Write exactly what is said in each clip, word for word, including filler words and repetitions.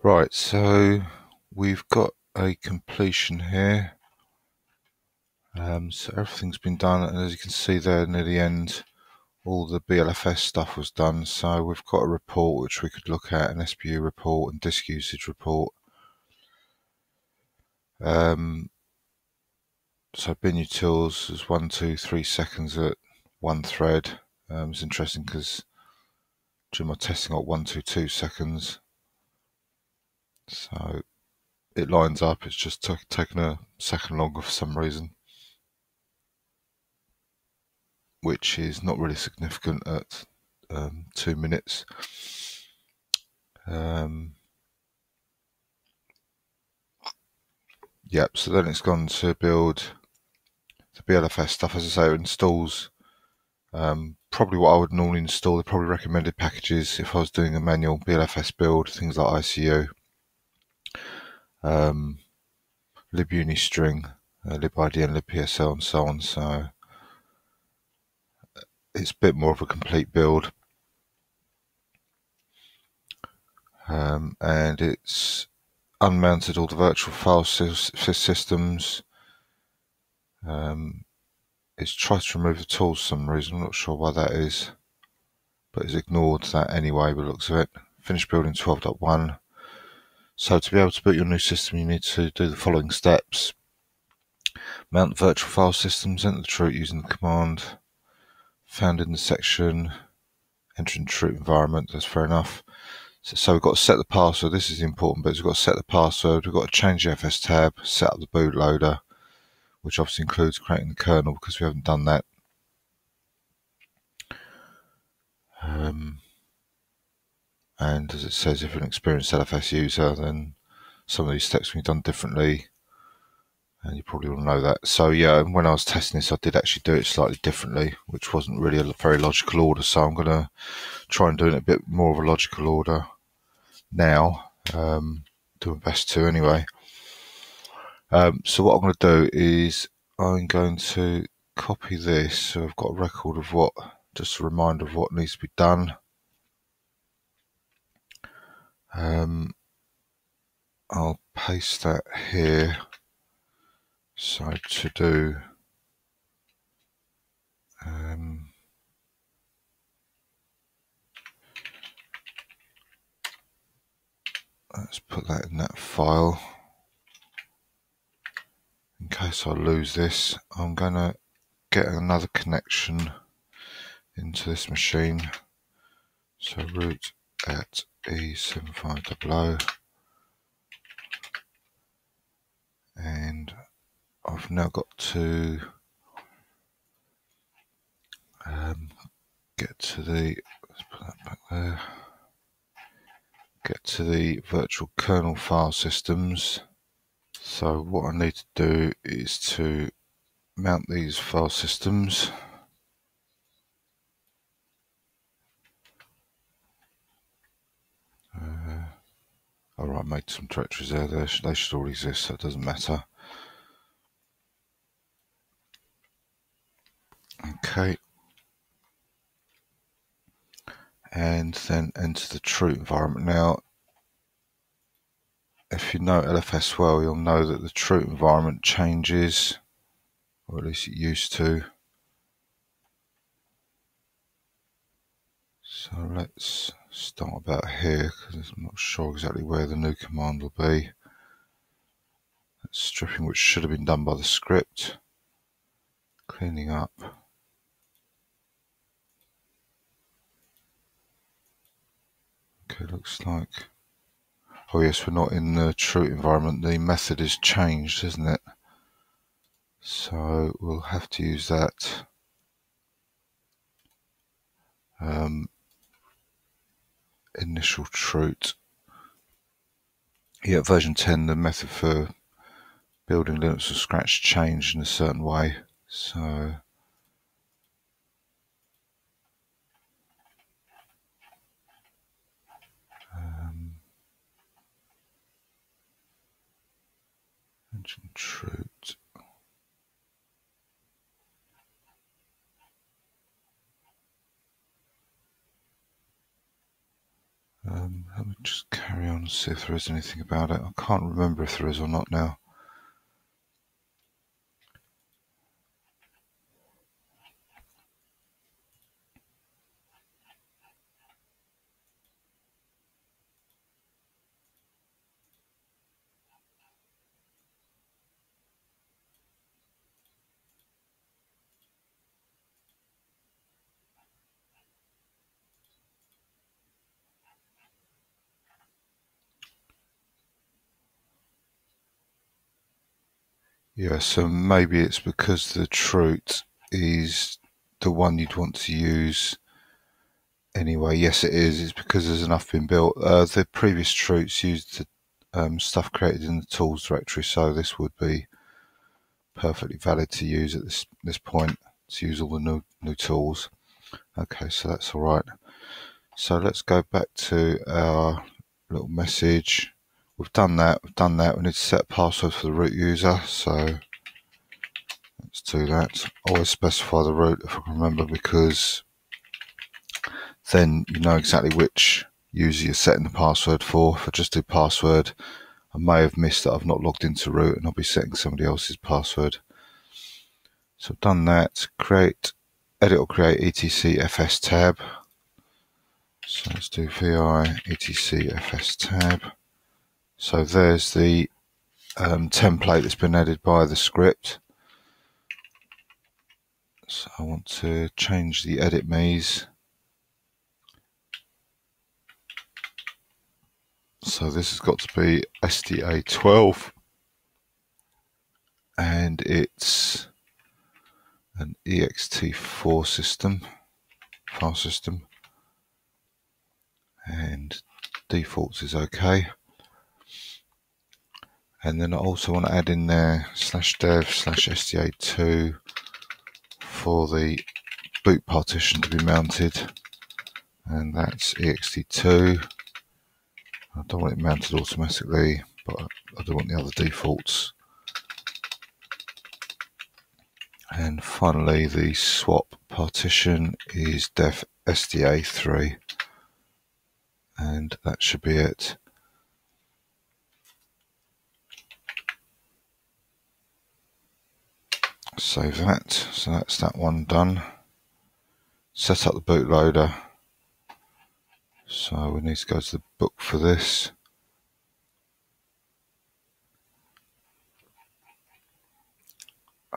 Right, so we've got a completion here. Um, so everything's been done, and as you can see there near the end, all the B L F S stuff was done. So we've got a report which we could look at, an S B U report and disk usage report. Um, so bin utils is one, two, three seconds at one thread. Um, it's interesting because during my testing I got one, two, two seconds. So it lines up, it's just t taken a second longer for some reason, which is not really significant at um, two minutes. Um, yep, so then it's gone to build the B L F S stuff. As I say, it installs um, probably what I would normally install, the probably recommended packages if I was doing a manual B L F S build, things like I C U, um, libuni string, uh, libidn, libpsl and so on. So it's a bit more of a complete build, um, and it's unmounted all the virtual file systems. Um, it's tried to remove the tools for some reason, I'm not sure why that is, but it's ignored that anyway by the looks of it. Finished building twelve point one. So to be able to boot your new system, you need to do the following steps. Mount the virtual file systems, enter the chroot using the command found in the section, entering chroot environment, that's fair enough. So, so we've got to set the password, this is the important bit, we've got to set the password, we've got to change the F S tab, set up the bootloader, which obviously includes creating the kernel because we haven't done that. Um, and as it says, if you're an experienced L F S user, then some of these steps can be done differently. And you probably all know that. So yeah, when I was testing this, I did actually do it slightly differently, which wasn't really a very logical order. So I'm going to try and do it a bit more of a logical order now. Um, do my best to anyway. Um, so what I'm going to do is I'm going to copy this. So I've got a record of what, just a reminder of what needs to be done. Um, I'll paste that here. So to do um, let's put that in that file. In case I lose this, I'm gonna get another connection into this machine. So root at E seven five hundred and I've now got to um, get to the let's put that back there. Get to the virtual kernel file systems. So what I need to do is to mount these file systems. Uh, all right, made some directories there. They should, they should all exist, so it doesn't matter. Okay, and then enter the true environment. Now, if you know L F S well, you'll know that the true environment changes, or at least it used to. So let's start about here, because I'm not sure exactly where the new command will be. That's stripping, which should have been done by the script. Cleaning up. Okay, looks like, oh yes, we're not in the true environment, the method is changed, isn't it? So we'll have to use that. Um, initial chroot. Yeah, version ten, the method for building Linux from scratch changed in a certain way. So Chroot. Um, Um, let me just carry on and see if there is anything about it. I can't remember if there is or not now. Yeah, so maybe it's because the chroot is the one you'd want to use anyway. Yes, it is. It's because there's enough been built. Uh, the previous chroots used the um, stuff created in the tools directory, so this would be perfectly valid to use at this this point, to use all the new, new tools. Okay, so that's all right. So let's go back to our little message. We've done that, we've done that. We need to set a password for the root user, so let's do that. Always specify the root if I can remember, because then you know exactly which user you're setting the password for. If I just do password, I may have missed that I've not logged into root and I'll be setting somebody else's password. So I've done that. Create, edit or create etc F S tab. So let's do vi etc F S tab. So there's the um, template that's been added by the script. So I want to change the edit me's. So this has got to be S D A twelve, and it's an E X T four system, file system, and defaults is okay. And then I also want to add in there slash dev slash S D A two for the boot partition to be mounted, and that's E X T two. I don't want it mounted automatically, but I do want the other defaults. And finally, the swap partition is def S D A three, and that should be it. Save that. So that's that one done. Set up the bootloader. So we need to go to the book for this.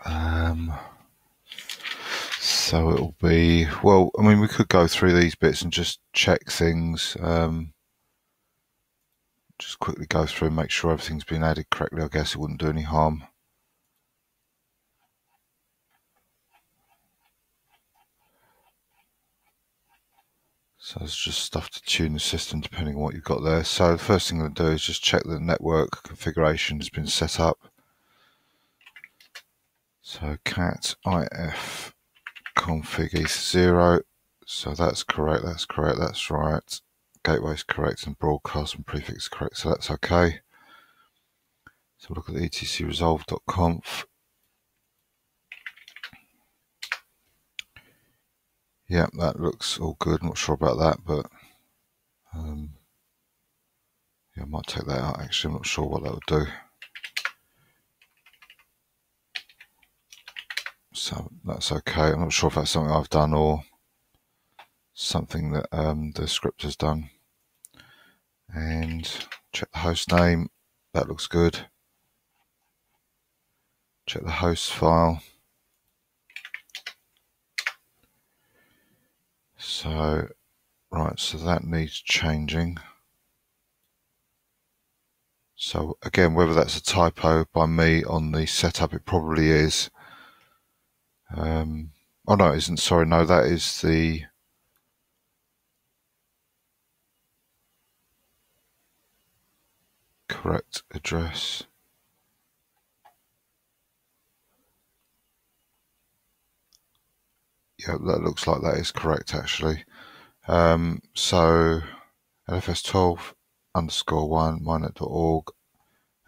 Um, so it'll be, well, I mean, we could go through these bits and just check things. Um, just quickly go through and make sure everything's been added correctly. I guess it wouldn't do any harm. So it's just stuff to tune the system depending on what you've got there. So the first thing I'm going to do is just check that the network configuration has been set up. So cat ifconfig e zero. So that's correct, that's correct, that's right. Gateway's correct and broadcast and prefix is correct, so that's okay. So we'll look at the etc resolve dot conf. Yeah, that looks all good. Not sure about that, but um, yeah, I might take that out. Actually, I'm not sure what that would do. So that's okay. I'm not sure if that's something I've done or something that um, the script has done. And check the host name. That looks good. Check the host file. So, right, so that needs changing. So again, whether that's a typo by me on the setup, it probably is. Um, oh no, it isn't, sorry, no, that is the... correct address. Yeah, that looks like that is correct actually. Um, so L F S twelve underscore one minet dot org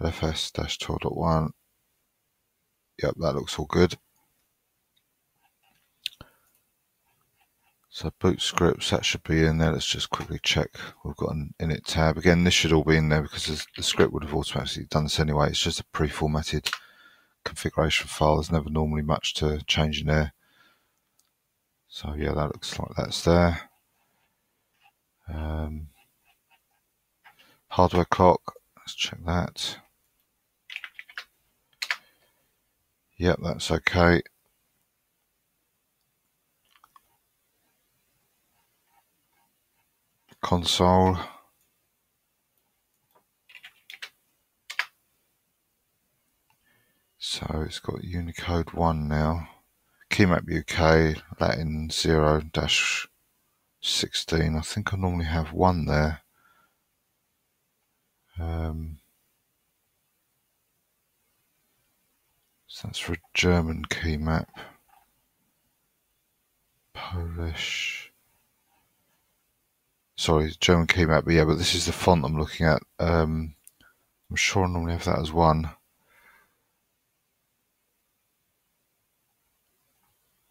L F S twelve dot one. Yep, that looks all good. So boot scripts, that should be in there. Let's just quickly check. We've got an init tab. Again, this should all be in there because the script would have automatically done this anyway. It's just a pre-formatted configuration file. There's never normally much to change in there. So yeah, that looks like that's there. Um, hardware clock, let's check that. Yep, that's okay. Console. So it's got Unicode one now. Keymap U K, Latin zero dash sixteen. I think I normally have one there. Um, so that's for a German keymap. Polish. Sorry, German keymap, but yeah, but this is the font I'm looking at. Um, I'm sure I normally have that as one.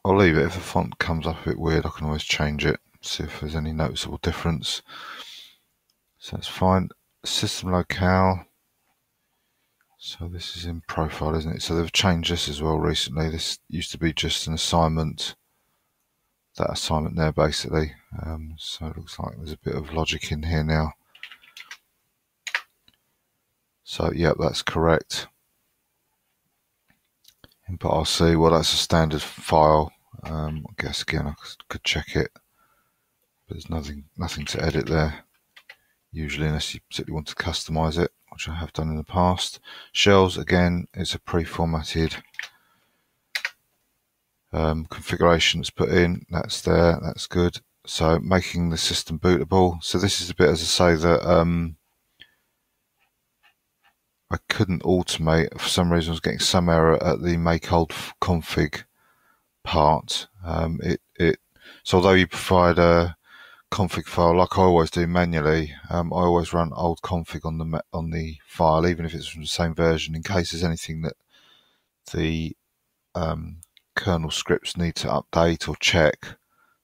I'll leave it. If the font comes up a bit weird, I can always change it, see if there's any noticeable difference. So that's fine. System locale. So this is in profile, isn't it? So they've changed this as well recently. This used to be just an assignment. That assignment there basically. Um, so it looks like there's a bit of logic in here now. So yep, that's correct. Input R C, well that's a standard file. Um, I guess again I could check it. But there's nothing nothing to edit there. Usually unless you particularly want to customize it, which I have done in the past. Shells, again, it's a pre-formatted Um, configuration that's put in, that's there, that's good. So making the system bootable. So this is the bit, as I say, that um, I couldn't automate. For some reason I was getting some error at the make old config part. Um, it, it So although you provide a config file, like I always do manually, um, I always run old config on the, on the file, even if it's from the same version, in case there's anything that the um, kernel scripts need to update or check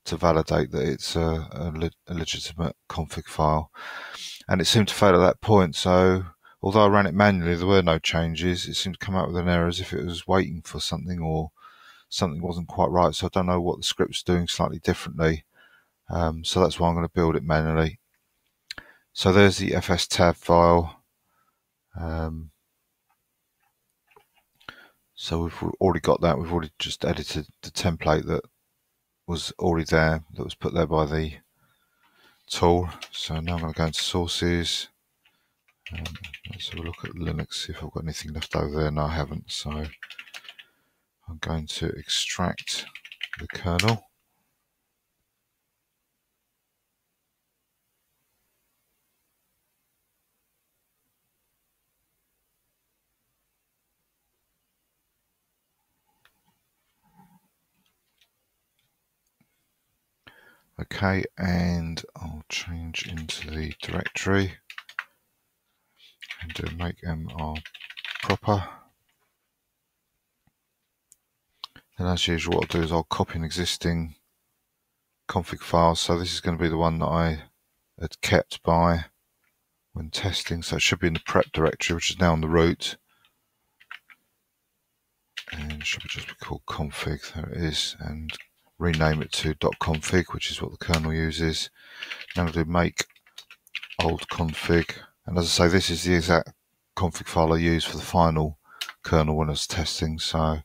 to validate that it's a, a, le a legitimate config file. And it seemed to fail at that point, so although I ran it manually, there were no changes. It seemed to come out with an error as if it was waiting for something or something wasn't quite right, so I don't know what the script's doing slightly differently. Um, so that's why I'm going to build it manually. So there's the F S tab file. Um, So we've already got that. We've already just edited the template that was already there, that was put there by the tool. So now I'm going to go into sources. Um, let's have a look at Linux, see if I've got anything left over there. No, I haven't. So I'm going to extract the kernel. Okay, and I'll change into the directory and do make mrproper. And as usual, what I'll do is I'll copy an existing config file. So this is going to be the one that I had kept by when testing. So it should be in the prep directory, which is now on the root. And it should just be called config. There it is. And rename it to .config, which is what the kernel uses. Now we'll do make old config, and as I say, this is the exact config file I used for the final kernel when I was testing, so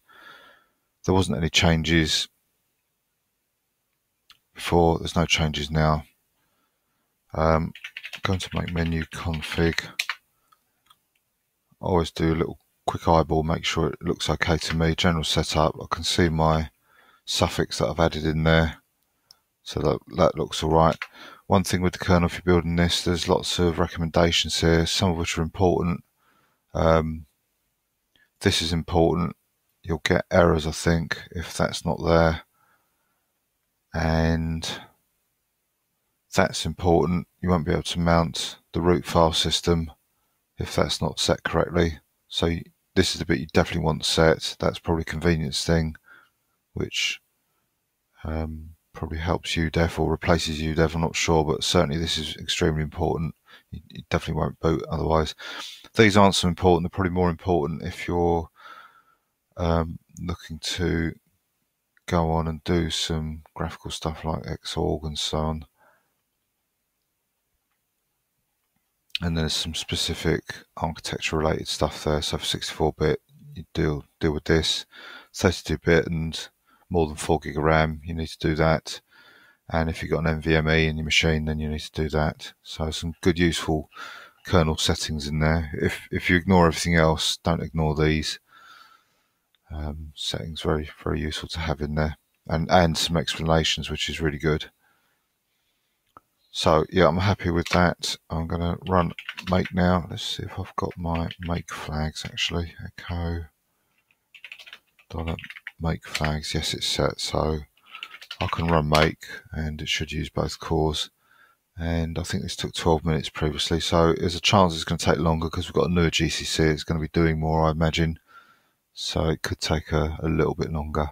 there wasn't any changes before, there's no changes now. Um, I'm going to make menu config. I always do a little quick eyeball, make sure it looks okay to me. General setup, I can see my suffix that I've added in there, so that, that looks alright. One thing with the kernel, if you're building this, there's lots of recommendations here, some of which are important. Um, this is important. You'll get errors, I think, if that's not there. And that's important. You won't be able to mount the root file system if that's not set correctly. So you, this is the bit you definitely want set. That's probably a convenience thing, which um, probably helps U def or replaces U def, I'm not sure, but certainly this is extremely important. It definitely won't boot otherwise. These aren't so important. They're probably more important if you're um, looking to go on and do some graphical stuff like Xorg and so on. And there's some specific architecture related stuff there. So for sixty-four bit, you deal deal with this. thirty-two bit and more than four gig of RAM, you need to do that. And if you've got an N V M E in your machine, then you need to do that. So some good useful kernel settings in there. If if you ignore everything else, don't ignore these. Um, settings very very useful to have in there, and and some explanations, which is really good. So yeah, I'm happy with that. I'm going to run make now. Let's see if I've got my make flags actually. Echo dollar make flags. Yes, it's set, so I can run make, and it should use both cores. And I think this took twelve minutes previously, so there's a chance it's going to take longer because we've got a newer G C C. It's going to be doing more, I imagine. So it could take a, a little bit longer.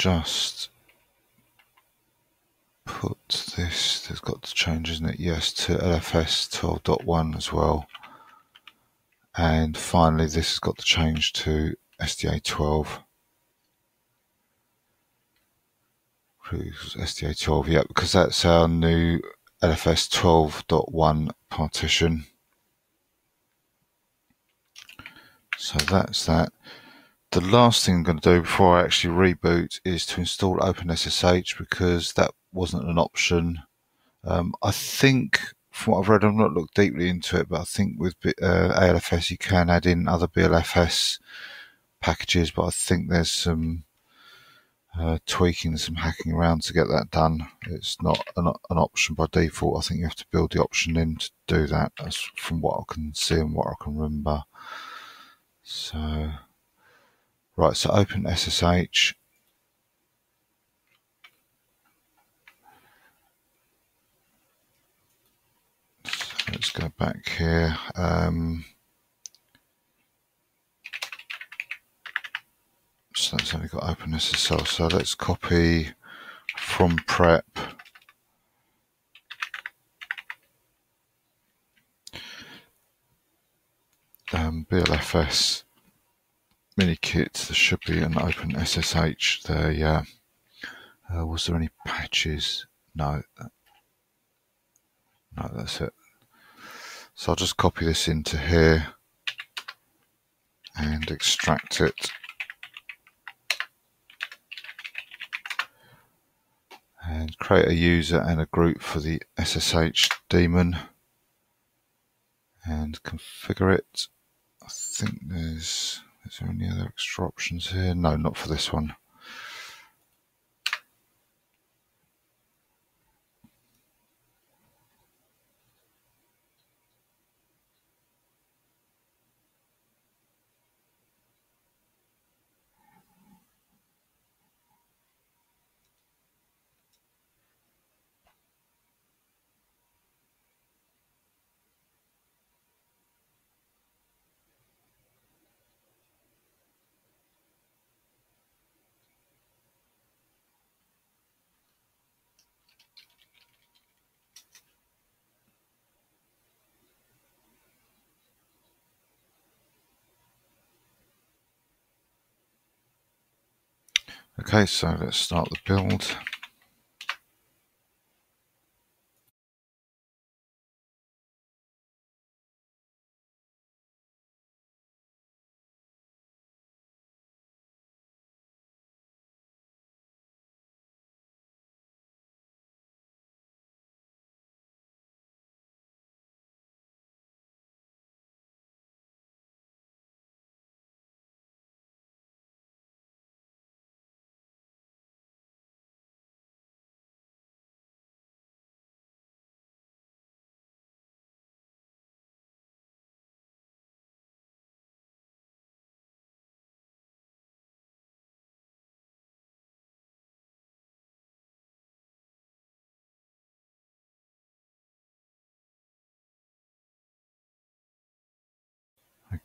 just put this, there's got to change, isn't it? Yes, to L F S twelve point one as well. And finally, this has got to change to S D A twelve. S D A twelve, yeah, because that's our new L F S twelve point one partition. So that's that. The last thing I'm going to do before I actually reboot is to install OpenSSH, because that wasn't an option. Um, I think, from what I've read, I've not looked deeply into it, but I think with uh, A L F S you can add in other B L F S packages, but I think there's some uh, tweaking, some hacking around to get that done. It's not an, an option by default. I think you have to build the option in to do that, as from what I can see and what I can remember. So, right, so open S S H. Let's go back here. Um, so that's only got OpenSSL. So let's copy from prep. Um, B L F S mini kit. There should be an OpenSSH there. Yeah. Uh, was there any patches? No. No, that's it. So I'll just copy this into here and extract it. And create a user and a group for the S S H daemon. And configure it. I think there's, is there any other extra options here? No, not for this one. Okay, so let's start the build.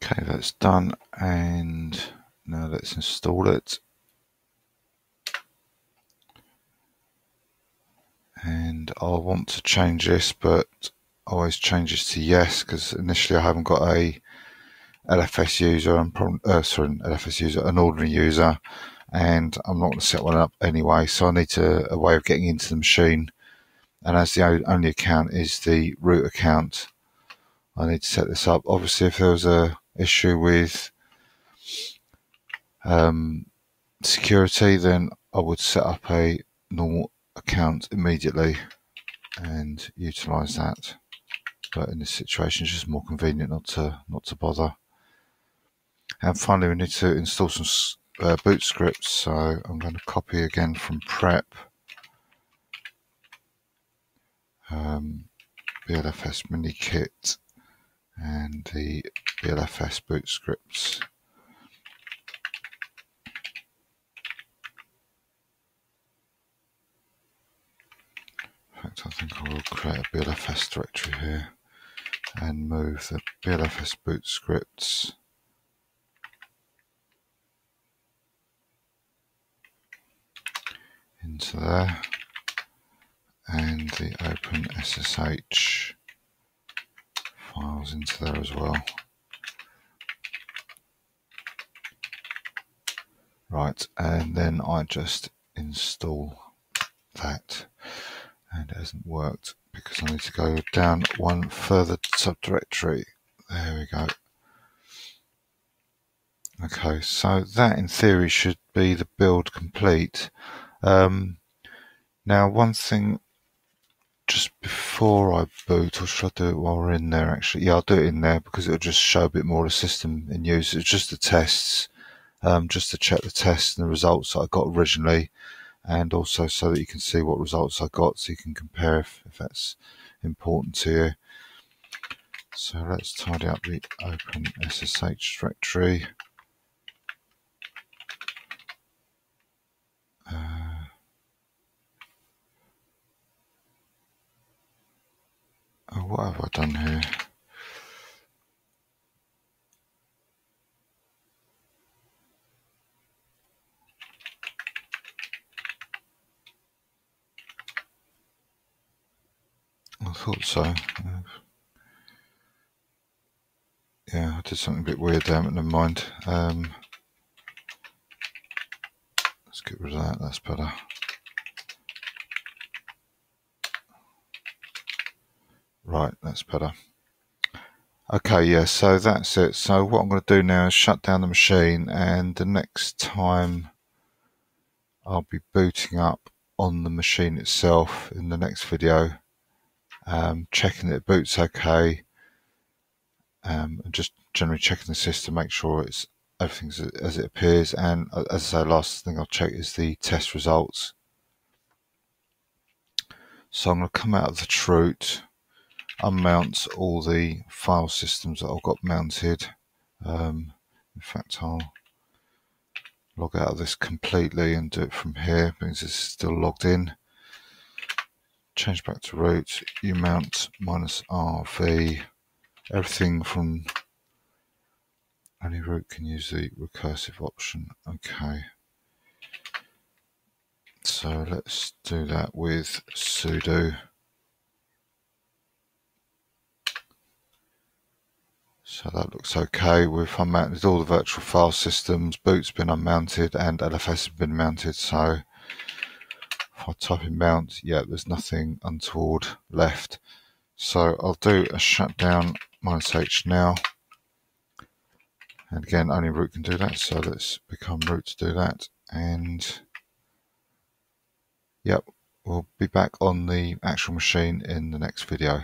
Okay, that's done, and now let's install it. And I'll want to change this, but I always change this to yes, because initially I haven't got a L F S user, I'm probably, uh, sorry, an L F S user, an ordinary user, and I'm not going to set one up anyway, so I need to, a way of getting into the machine. And as the only account is the root account, I need to set this up. Obviously, if there was a issue with um, security, then I would set up a normal account immediately and utilize that. But in this situation, it's just more convenient not to not to bother. And finally, we need to install some uh, boot scripts. So I'm going to copy again from prep. Um, B L F S mini kit. And the B L F S boot scripts. In fact, I think I will create a B L F S directory here and move the B L F S boot scripts into there, and the OpenSSH files into there as well. Right, and then I just install that, and it hasn't worked because I need to go down one further subdirectory. There we go. Okay, so that in theory should be the build complete. Um, now one thing just before I boot, or should I do it while we're in there actually? Yeah, I'll do it in there because it'll just show a bit more of the system in use. It's just the tests, um, just to check the tests and the results that I got originally, and also so that you can see what results I got so you can compare if, if that's important to you. So let's tidy up the OpenSSH directory. Uh, oh, what have I done here? I thought so. Uh, yeah, I did something a bit weird there, but never mind. Um, Get rid of that, that's better. Right, that's better. Okay, yeah, so that's it. So what I'm going to do now is shut down the machine, and the next time I'll be booting up on the machine itself in the next video, um, checking that it boots okay, um, and just generally checking the system, make sure it's everything's as it appears, and as I say, last thing I'll check is the test results. So I'm going to come out of the chroot, unmount all the file systems that I've got mounted. Um, in fact, I'll log out of this completely and do it from here because it's still logged in. Change back to root, umount minus R V, everything from only root can use the recursive option. Okay, so let's do that with sudo. So that looks okay. We've unmounted all the virtual file systems, boot's been unmounted, and L F S has been mounted. So if I type in mount, yeah, there's nothing untoward left. So I'll do a shutdown minus H now. And again, only root can do that, so let's become root to do that. And yep, we'll be back on the actual machine in the next video.